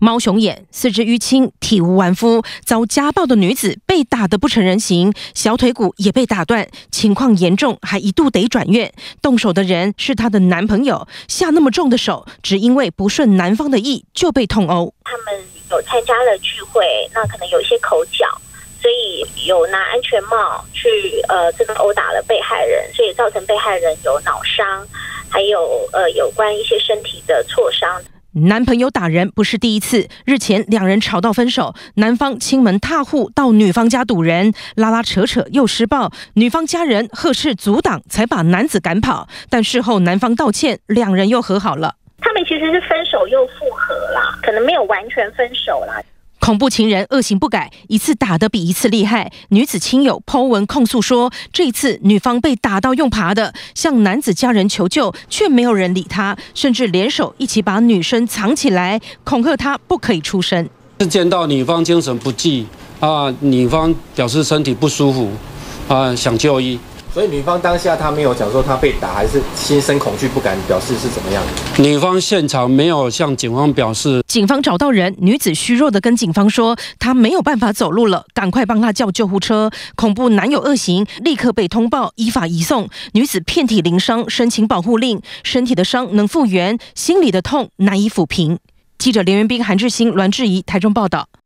猫熊眼、四肢淤青、体无完肤，遭家暴的女子被打得不成人形，小腿骨也被打断，情况严重，还一度得转院。动手的人是她的男朋友，下那么重的手，只因为不顺男方的意就被痛殴。他们有参加了聚会，那可能有一些口角，所以有拿安全帽去殴打了被害人，所以造成被害人有脑伤，还有有关一些身体的挫伤。 男朋友打人不是第一次，日前两人吵到分手，男方亲门踏户到女方家堵人，拉拉扯扯又施暴，女方家人呵斥阻挡，才把男子赶跑。但事后男方道歉，两人又和好了。他们其实是分手又复合啦，可能没有完全分手啦。 恐怖情人恶行不改，一次打得比一次厉害。女子亲友 po 文控诉说，这一次女方被打到用爬的，向男子家人求救，却没有人理她，甚至联手一起把女生藏起来，恐吓她不可以出声。是见到女方精神不济啊，女方表示身体不舒服啊，想就医。所以女方当下她没有讲说她被打，还是心生恐惧不敢表示是怎么样的。女方现场没有向警方表示。警方找到人，女子虚弱的跟警方说她没有办法走路了，赶快帮她叫救护车。恐怖男友恶行，立刻被通报，依法移送。女子遍体鳞伤，申请保护令，身体的伤能复原，心里的痛难以抚平。记者连元斌、韩志兴、栾志怡，台中报道。